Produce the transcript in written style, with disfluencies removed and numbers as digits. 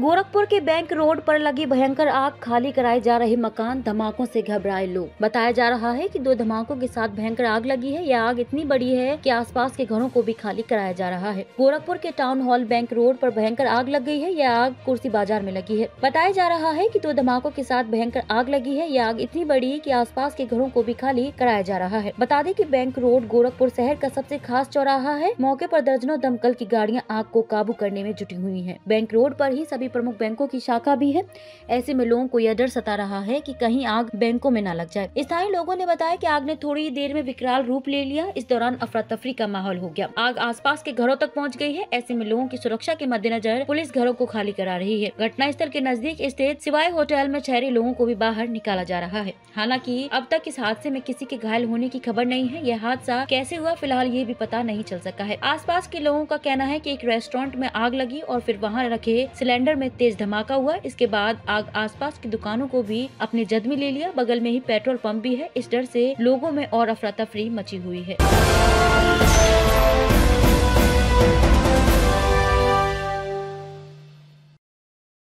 गोरखपुर के bank road पर लगी भयंकर आग, खाली कराए जा रहे मकान, धमाकों से घबराए लोग। बताया जा रहा है कि 2 धमाकों के साथ भयंकर आग लगी है। यह आग इतनी बड़ी है कि आसपास के घरों को भी खाली कराया जा रहा है। गोरखपुर के टाउन हॉल बैंक रोड पर भयंकर आग लग गई है। यह आग कुर्सी बाजार में लगी है। बताया जा रहा है कि 2 धमाकों के साथ भयंकर आग लगी है। यह आग इतनी बड़ी कि आसपास के घरों को भी खाली कराया जा रहा है। बता दें कि बैंक रोड गोरखपुर शहर का सबसे खास चौराहा है। मौके पर दर्जनों दमकल की गाड़ियां आग को काबू करने में जुटी हुई है। बैंक रोड पर ही सभी प्रमुख बैंकों की शाखा भी है। ऐसे में लोगों को यह डर सता रहा है कि कहीं आग बैंकों में न लग जाए। स्थानीय लोगों ने बताया कि आग ने थोड़ी ही देर में विकराल रूप ले लिया। इस दौरान अफरा तफरी का माहौल हो गया। आग आसपास के घरों तक पहुंच गई है। ऐसे में लोगों की सुरक्षा के मद्देनजर पुलिस घरों को खाली करा रही है। घटना स्थल के नजदीक स्थित सिवाय होटल में शहरी लोगों को भी बाहर निकाला जा रहा है। हालांकि अब तक इस हादसे में किसी के घायल होने की खबर नहीं है। यह हादसा कैसे हुआ फिलहाल ये भी पता नहीं चल सका है। आसपास के लोगों का कहना है कि एक रेस्टोरेंट में आग लगी और फिर वहाँ रखे सिलेंडर में तेज धमाका हुआ। इसके बाद आग आसपास की दुकानों को भी अपने जद में ले लिया। बगल में ही पेट्रोल पंप भी है। इस डर से लोगों में और अफरा तफरी मची हुई है।